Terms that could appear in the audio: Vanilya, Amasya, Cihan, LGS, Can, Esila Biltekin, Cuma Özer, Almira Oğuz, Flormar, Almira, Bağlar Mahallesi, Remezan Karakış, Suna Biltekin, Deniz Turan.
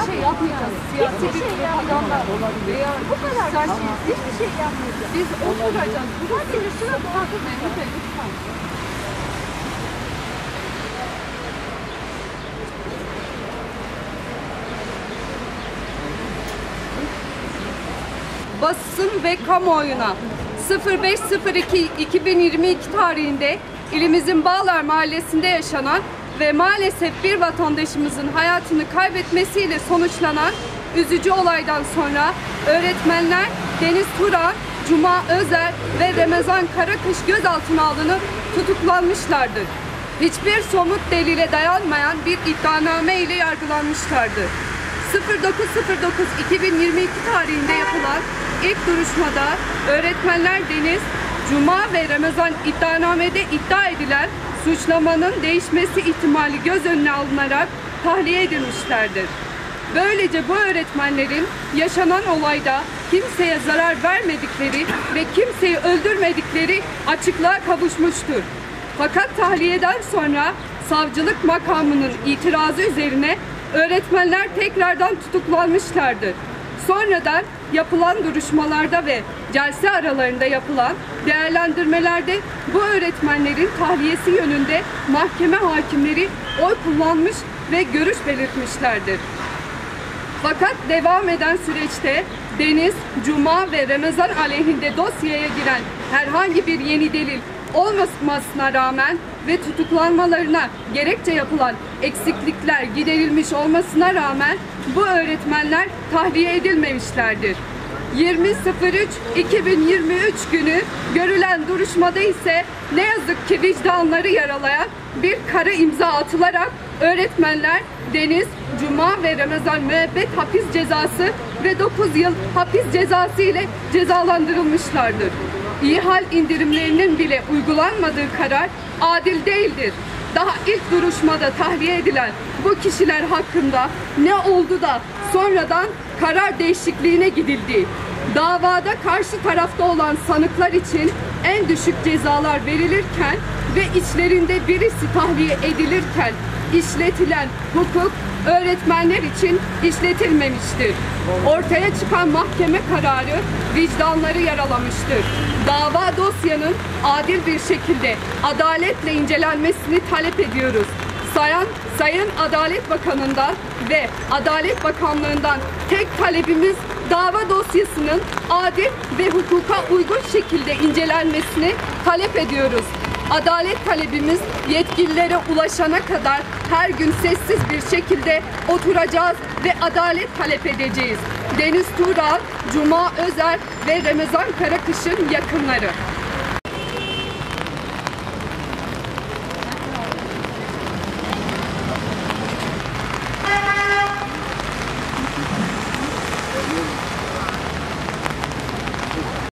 hiçbir şey yapmayacağız. Hiçbir şey yapmayacağız. Bu kadar saçma. Hiçbir şey yapmayacağız. Biz oturacağız. Buradan gelişine doğru lütfen. Basın ve kamuoyuna 05.02.2022 tarihinde ilimizin Bağlar Mahallesi'nde yaşanan ve maalesef bir vatandaşımızın hayatını kaybetmesiyle sonuçlanan üzücü olaydan sonra öğretmenler Deniz Turan, Cuma Özer ve Remezan Karakış gözaltına alınıp tutuklanmışlardır. Hiçbir somut delile dayanmayan bir iddianame ile yargılanmışlardır. 09.09.2022 tarihinde yapılan ilk duruşmada öğretmenler Deniz, Cuma ve Remezan iddianamede iddia edilen suçlamanın değişmesi ihtimali göz önüne alınarak tahliye edilmişlerdir. Böylece bu öğretmenlerin yaşanan olayda kimseye zarar vermedikleri ve kimseyi öldürmedikleri açıklığa kavuşmuştur. Fakat tahliyeden sonra savcılık makamının itirazı üzerine öğretmenler tekrardan tutuklanmışlardı. Sonradan yapılan duruşmalarda ve celse aralarında yapılan değerlendirmelerde bu öğretmenlerin tahliyesi yönünde mahkeme hakimleri oy kullanmış ve görüş belirtmişlerdir. Fakat devam eden süreçte Deniz, Cuma ve Remezan aleyhinde dosyaya giren herhangi bir yeni delil olmamasına rağmen ve tutuklanmalarına gerekçe yapılan eksiklikler giderilmiş olmasına rağmen bu öğretmenler tahliye edilmemişlerdir. 20.03.2023 günü görülen duruşmada ise ne yazık ki vicdanları yaralayan bir kara imza atılarak öğretmenler Deniz, Cuma ve Remezan müebbet hapis cezası ve 9 yıl hapis cezası ile cezalandırılmışlardır. İhal indirimlerinin bile uygulanmadığı karar adil değildir. Daha ilk duruşmada tahliye edilen bu kişiler hakkında ne oldu da sonradan karar değişikliğine gidildi? Davada karşı tarafta olan sanıklar için en düşük cezalar verilirken ve içlerinde birisi tahliye edilirken işletilen hukuk öğretmenler için işletilmemiştir. Ortaya çıkan mahkeme kararı vicdanları yaralamıştır. Dava dosyanın adil bir şekilde adaletle incelenmesini talep ediyoruz. Sayın Adalet Bakanı'ndan ve Adalet Bakanlığı'ndan tek talebimiz dava dosyasının adil ve hukuka uygun şekilde incelenmesini talep ediyoruz. Adalet talebimiz yetkililere ulaşana kadar her gün sessiz bir şekilde oturacağız ve adalet talep edeceğiz. Deniz Turan, Cuma Özer ve Remezan Karakış'ın yakınları.